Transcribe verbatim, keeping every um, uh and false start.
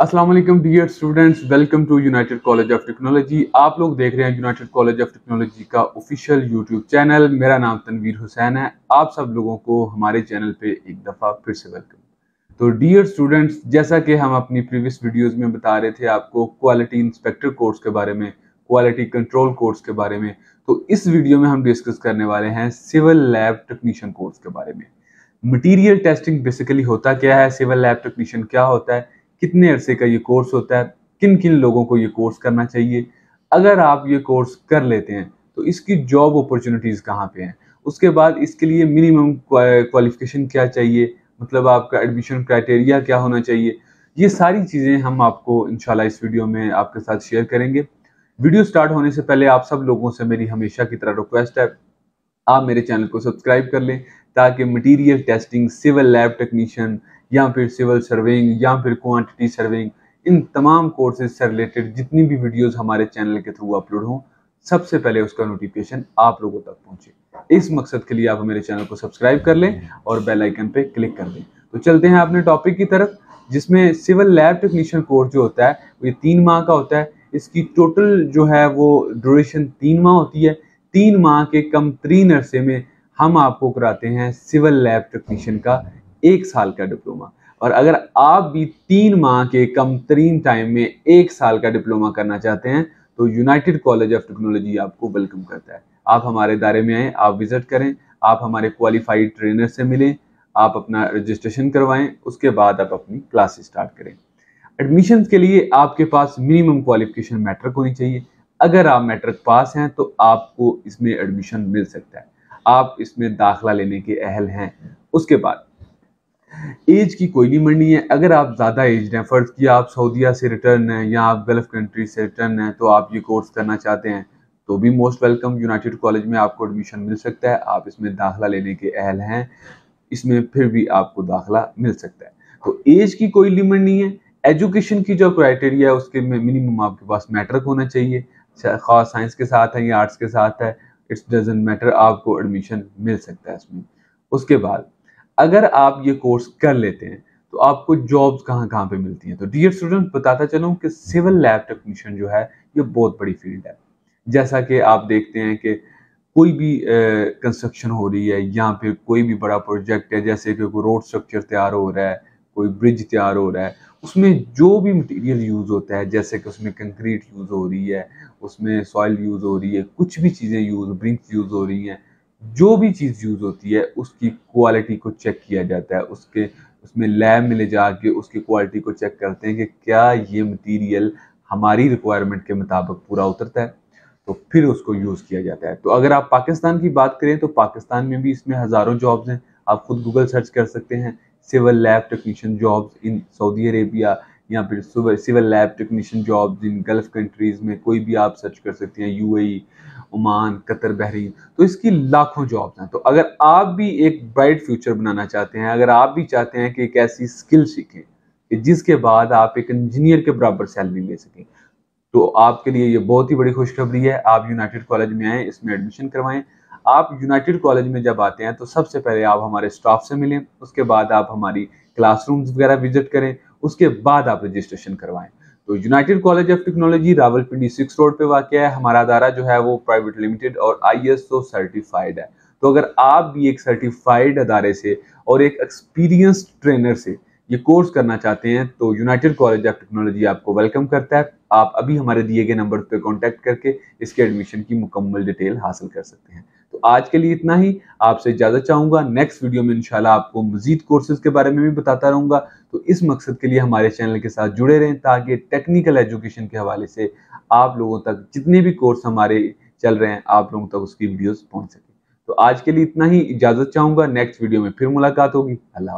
अस्सलाम वालेकुम dear students, welcome to United college of Technology. आप लोग देख रहे हैं यूनाइटेड कॉलेज ऑफ टेक्नोलॉजी का ऑफिशियल यूट्यूब चैनल। मेरा नाम तनवीर हुसैन है। आप सब लोगों को हमारे चैनल पे एक दफ़ा फिर से वेलकम। तो डियर स्टूडेंट्स, जैसा कि हम अपनी प्रीवियस वीडियोस में बता रहे थे आपको क्वालिटी इंस्पेक्टर कोर्स के बारे में, क्वालिटी कंट्रोल कोर्स के बारे में, तो इस वीडियो में हम डिस्कस करने वाले हैं सिविल लैब टेक्नीशियन कोर्स के बारे में। मटीरियल टेस्टिंग बेसिकली होता क्या है, सिविल लैब टेक्नीशियन क्या होता है, कितने अरसे का ये कोर्स होता है, किन किन लोगों को ये कोर्स करना चाहिए, अगर आप ये कोर्स कर लेते हैं तो इसकी जॉब अपॉर्चुनिटीज़ कहाँ पे हैं, उसके बाद इसके लिए मिनिमम क्वालिफिकेशन क्या चाहिए, मतलब आपका एडमिशन क्राइटेरिया क्या होना चाहिए, ये सारी चीज़ें हम आपको इंशाल्लाह इस वीडियो में आपके साथ शेयर करेंगे। वीडियो स्टार्ट होने से पहले आप सब लोगों से मेरी हमेशा की तरह रिक्वेस्ट है, आप मेरे चैनल को सब्सक्राइब कर लें ताकि material testing, civil lab technician या फिर सिविल सर्वेइंग या फिर क्वांटिटी सर्वेइंग, इन तमाम कोर्सेज से रिलेटेड जितनी भी वीडियोस हमारे चैनल के थ्रू अपलोड हों सबसे पहले उसका नोटिफिकेशन आप लोगों तक पहुंचे। इस मकसद के लिए आप मेरे चैनल को सब्सक्राइब कर लें और बेल आइकन पे क्लिक कर दें। तो चलते हैं अपने टॉपिक की तरफ, जिसमें सिविल लैब टेक्नीशियन कोर्स जो होता है वो तीन माह का होता है। इसकी टोटल जो है वो ड्यूरेशन तीन माह होती है। तीन माह के कम तरीन अरसे में हम आपको कराते हैं सिविल लैब टेक्नीशियन का एक साल का डिप्लोमा। और अगर आप भी तीन माह के कम तरीन टाइम में एक साल का डिप्लोमा करना चाहते हैं तो यूनाइटेड कॉलेज ऑफ टेक्नोलॉजी आपको वेलकम करता है। आप हमारे दायरे में आएँ, आप विज़िट करें, आप हमारे क्वालिफाइड ट्रेनर से मिलें, आप अपना रजिस्ट्रेशन करवाएं, उसके बाद आप अपनी क्लासेस स्टार्ट करें। एडमिशन के लिए आपके पास मिनिमम क्वालिफिकेशन मैट्रिक होनी चाहिए। अगर आप मैट्रिक पास हैं तो आपको इसमें एडमिशन मिल सकता है, आप इसमें दाखिला लेने के अहल हैं। उसके बाद एज की कोई नहीं मरनी है। अगर आप ज़्यादा एज हैं, फ़र्ज़ किया आप सऊदीया से रिटर्न हैं या आप गल्फ़ कंट्री से रिटर्न हैं तो आप ये कोर्स करना चाहते हैं तो भी मोस्ट वेलकम, यूनाइटेड कॉलेज में आपको एडमिशन मिल सकता है, आप इसमें दाखिला लेने के अहल हैं, इसमें फिर भी आपको दाखिला मिल सकता है। तो एज की कोई लिमिट नहीं है। एजुकेशन की जो क्राइटेरिया है उसके में मिनिमम आपके पास मैट्रिक होना चाहिए, ख़ास साइंस के साथ है या आर्ट्स के साथ है, इट्स डजेंट मैटर, आपको एडमिशन मिल सकता है इसमें। उसके बाद अगर आप ये कोर्स कर लेते हैं तो आपको जॉब्स कहाँ कहाँ पे मिलती हैं। तो डियर स्टूडेंट, बताता चलूँ कि सिविल लैब टेक्नीशियन जो है ये बहुत बड़ी फील्ड है। जैसा कि आप देखते हैं कि कोई भी कंस्ट्रक्शन हो रही है या फिर कोई भी बड़ा प्रोजेक्ट है, जैसे कि कोई रोड स्ट्रक्चर तैयार हो रहा है, कोई ब्रिज तैयार हो रहा है, उसमें जो भी मटेरियल यूज़ होता है, जैसे कि उसमें कंक्रीट यूज़ हो रही है, उसमें सॉइल यूज़ हो रही है, कुछ भी चीज़ें यूज़, ब्रिक्स यूज़ हो रही हैं, जो भी चीज़ यूज़ होती है उसकी क्वालिटी को चेक किया जाता है। उसके उसमें लैब में ले जाके उसकी क्वालिटी को चेक करते हैं कि क्या ये मटेरियल हमारी रिक्वायरमेंट के मुताबिक पूरा उतरता है, तो फिर उसको यूज़ किया जाता है। तो अगर आप पाकिस्तान की बात करें तो पाकिस्तान में भी इसमें हज़ारों जॉब्स हैं। आप खुद गूगल सर्च कर सकते हैं civil lab technician jobs in Saudi Arabia या फिर civil lab technician jobs in Gulf countries में कोई भी आप सर्च कर सकते हैं, यूएई, ओमान, कतर, बहरीन, तो इसकी लाखों जॉब्स हैं। तो अगर आप भी एक ब्राइट फ्यूचर बनाना चाहते हैं, अगर आप भी चाहते हैं कि एक ऐसी स्किल सीखें कि जिसके बाद आप एक इंजीनियर के बराबर सैलरी ले सकें, तो आपके लिए ये बहुत ही बड़ी खुशखबरी है। आप यूनाइटेड कॉलेज में आएँ, इसमें एडमिशन करवाएँ। आप यूनाइटेड कॉलेज में जब आते हैं तो सबसे पहले आप हमारे स्टाफ से मिलें, उसके बाद आप हमारी क्लासरूम्स वगैरह विजिट करें, उसके बाद आप रजिस्ट्रेशन करवाएं। तो United college of technology Rawalpindi six road पे वाक़िया है। हमारा अदारा जो है वो प्राइवेट लिमिटेड और आईएसओ सर्टिफाइड है। तो अगर आप भी एक सर्टिफाइड अदारे से और एक एक्सपीरियंस्ड ट्रेनर से ये कोर्स करना चाहते हैं तो यूनाइटेड कॉलेज ऑफ टेक्नोलॉजी आपको वेलकम करता है। आप अभी हमारे दिए गए नंबर पर कॉन्टैक्ट करके इसके एडमिशन की मुकम्मल डिटेल हासिल कर सकते हैं। तो आज के लिए इतना ही, आपसे इजाज़त चाहूँगा। नेक्स्ट वीडियो में इंशाल्लाह आपको मज़ीद कोर्सेज़ के बारे में भी बताता रहूँगा। तो इस मकसद के लिए हमारे चैनल के साथ जुड़े रहें ताकि टेक्निकल एजुकेशन के हवाले से आप लोगों तक जितने भी कोर्स हमारे चल रहे हैं आप लोगों तक उसकी वीडियोज़ पहुँच सकें। तो आज के लिए इतना ही, इजाज़त चाहूँगा। नेक्स्ट वीडियो में फिर मुलाकात होगी। अल्लाह।